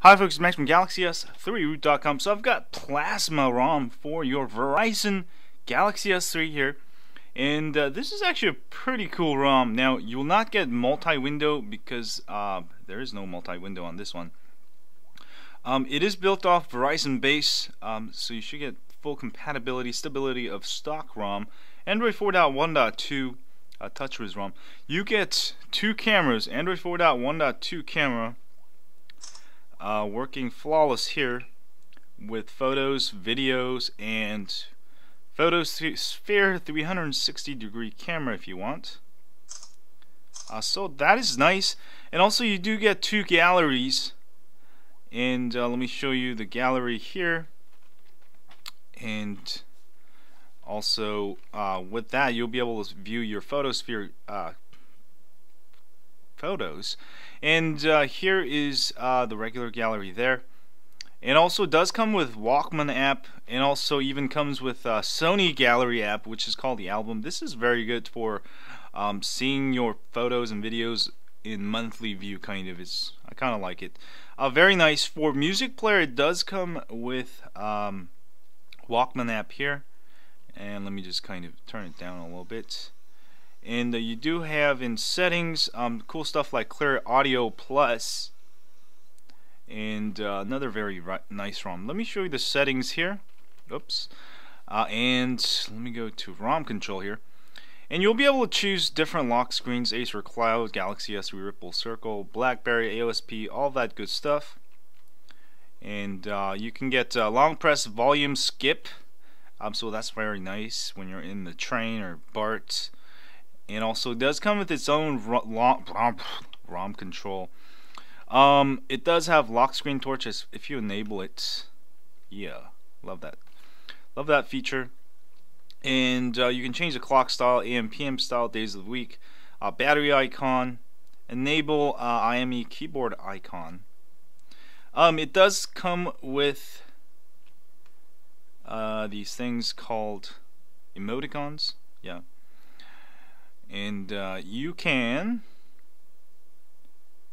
Hi folks, it's Max from GalaxyS3Root.com. So I've got Plasma ROM for your Verizon Galaxy S3 here, and this is actually a pretty cool ROM. Now, you will not get multi-window because there is no multi-window on this one. It is built off Verizon base, so you should get full compatibility, stability of stock ROM, Android 4.1.2 TouchWiz ROM. You get two cameras, Android 4.1.2 camera, working flawless here with photos, videos, and Photosphere 360 degree camera if you want. So that is nice, and also you do get two galleries, and let me show you the gallery here. And also with that, you'll be able to view your Photosphere photos, and here is the regular gallery there. And also does come with Walkman app, and also even comes with Sony gallery app, which is called the album. This is very good for seeing your photos and videos in monthly view, kind of. I kind of like it. Very nice. For music player, it does come with Walkman app here, and let me just kind of turn it down a little bit. And you do have in settings cool stuff like Clear Audio Plus, and another very nice ROM. Let me show you the settings here. Oops. And let me go to ROM control here, and you'll be able to choose different lock screens: Acer Cloud, Galaxy S3, Ripple Circle, Blackberry, AOSP, all that good stuff. And you can get long press, volume, skip. So that's very nice when you're in the train or BART. And also does come with its own ROM control. It does have lock screen torches if you enable it. Yeah, love that feature. And you can change the clock style, AM PM style, days of the week, battery icon, enable IME keyboard icon. It does come with these things called emoticons. Yeah. And you can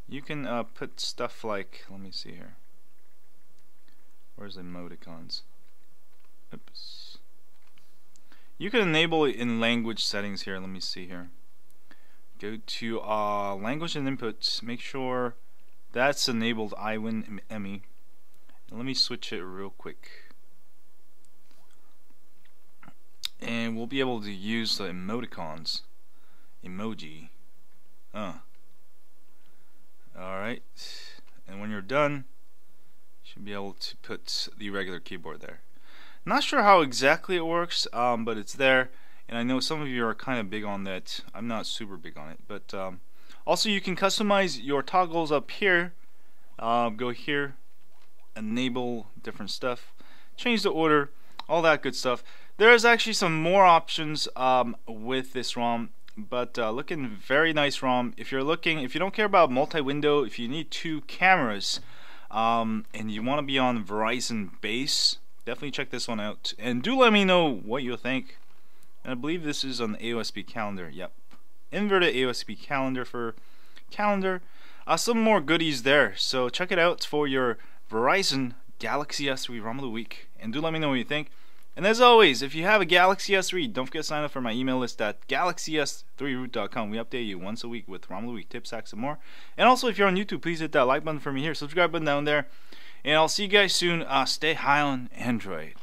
put stuff like, let me see here, where's the emoticons? Oops. You can enable it in language settings here. Let me see here, go to language and inputs, make sure that's enabled IWin Emoji. Let me switch it real quick, and we'll be able to use the emoticons. Emoji. Alright, and when you're done, you should be able to put the regular keyboard there. Not sure how exactly it works, but it's there, and I know some of you are kind of big on that. I'm not super big on it, but also you can customize your toggles up here. Go here, enable different stuff, change the order, all that good stuff. There is actually some more options with this ROM, but looking very nice ROM. If you don't care about multi-window, if you need two cameras and you want to be on Verizon base, definitely check this one out, and do let me know what you think. And I believe this is on the AOSP calendar. Yep, inverted AOSP calendar for calendar. Some more goodies there, so check it out for your Verizon Galaxy S3 ROM of the week, and do let me know what you think. And as always, if you have a Galaxy S3, don't forget to sign up for my email list at GalaxyS3Root.com. We update you once a week with ROM of the week, tips, hacks, and more. And also, if you're on YouTube, please hit that like button for me here, subscribe button down there, and I'll see you guys soon. Stay high on Android.